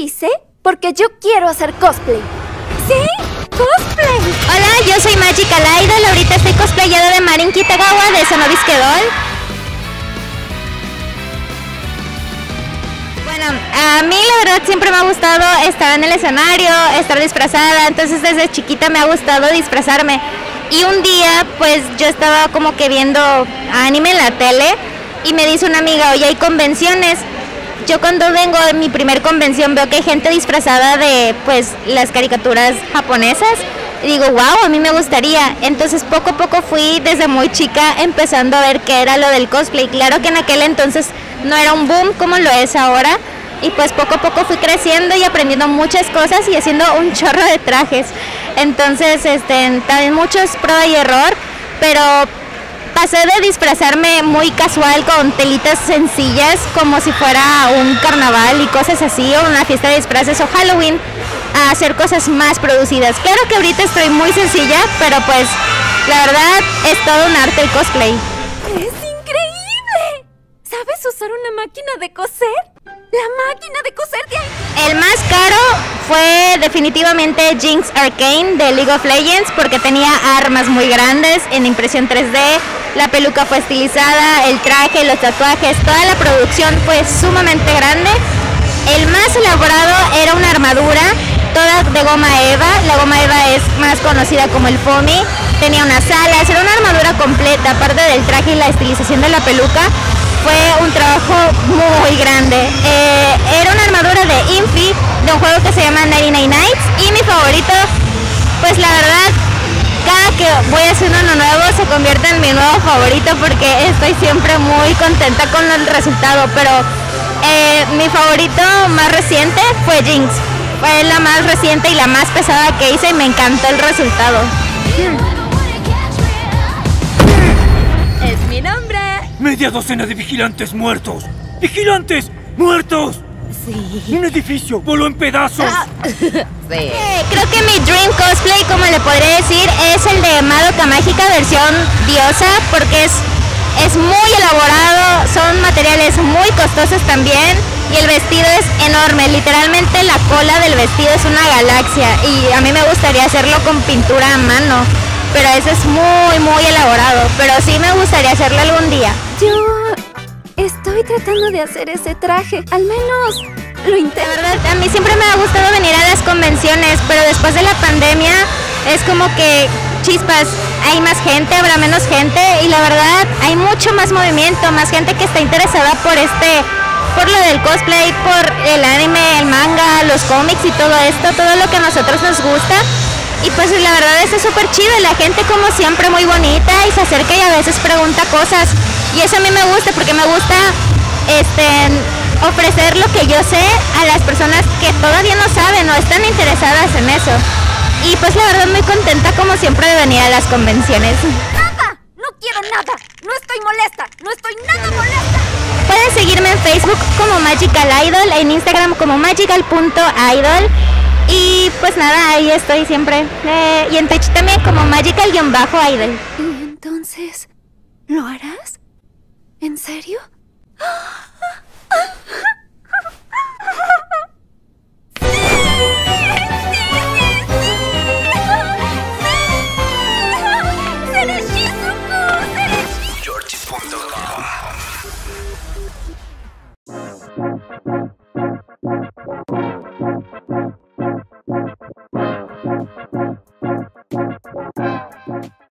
hice porque yo quiero hacer cosplay. ¡Sí! ¡Cosplay! Hola, yo soy Magical Idol. Ahorita estoy cosplayada de Marin Kitagawa de Sono Bisque Doll. Bueno, a mí la verdad siempre me ha gustado estar en el escenario, estar disfrazada. Entonces desde chiquita me ha gustado disfrazarme. Y un día pues yo estaba como que viendo anime en la tele y me dice una amiga, oye, hay convenciones. Yo cuando vengo a mi primer convención veo que hay gente disfrazada de pues las caricaturas japonesas y digo, wow, a mí me gustaría. Entonces poco a poco fui desde muy chica empezando a ver qué era lo del cosplay. Claro que en aquel entonces no era un boom como lo es ahora y pues poco a poco fui creciendo y aprendiendo muchas cosas y haciendo un chorro de trajes. Entonces también muchos prueba y error, pero pasé de disfrazarme muy casual con telitas sencillas como si fuera un carnaval y cosas así, o una fiesta de disfraces o Halloween, a hacer cosas más producidas. Claro que ahorita estoy muy sencilla, pero pues la verdad es todo un arte el cosplay. ¡Es increíble! ¿Sabes usar una máquina de coser? ¡La máquina de coser de ahí! El más caro fue definitivamente Jinx Arcane de League of Legends porque tenía armas muy grandes en impresión 3D. La peluca fue estilizada, el traje, los tatuajes, toda la producción fue sumamente grande. El más elaborado era una armadura, toda de goma eva. La goma eva es más conocida como el FOMI. Tenía unas alas, era una armadura completa, aparte del traje y la estilización de la peluca. Fue un trabajo muy grande. Era una armadura de Infi, de un juego que se llama 99 Nights. Y mi favorito, pues la verdad, cada que voy a hacer uno nuevo se convierte en mi nuevo favorito porque estoy siempre muy contenta con el resultado, pero mi favorito más reciente fue Jinx, fue la más reciente y la más pesada que hice y me encantó el resultado. Es mi nombre. Media docena de vigilantes muertos. ¡Vigilantes muertos! Sí. Un edificio voló en pedazos. Sí. Creo que mi dream cosplay, como le podría decir, es el de Madoka Mágica versión diosa, porque es muy elaborado, son materiales muy costosos también y el vestido es enorme, literalmente la cola del vestido es una galaxia y a mí me gustaría hacerlo con pintura a mano, pero eso es muy muy elaborado, pero sí me gustaría hacerlo algún día. Estoy tratando de hacer ese traje, al menos lo intento. La verdad, a mí siempre me ha gustado venir a las convenciones, pero después de la pandemia es como que, chispas, hay más gente, habrá menos gente, y la verdad hay mucho más movimiento, más gente que está interesada por lo del cosplay, por el anime, el manga, los cómics y todo esto, todo lo que a nosotros nos gusta. Y pues la verdad es súper chido, la gente como siempre muy bonita y se acerca y a veces pregunta cosas. Y eso a mí me gusta porque me gusta ofrecer lo que yo sé a las personas que todavía no saben o están interesadas en eso. Y pues la verdad muy contenta como siempre de venir a las convenciones. ¡Nada! No quiero nada. No estoy molesta. No estoy nada molesta. Pueden seguirme en Facebook como Magical Idol, en Instagram como magical.idol. Y pues nada, ahí estoy siempre. Y en Twitch también como magical-idol. ¿Y entonces lo harás? ¿En serio?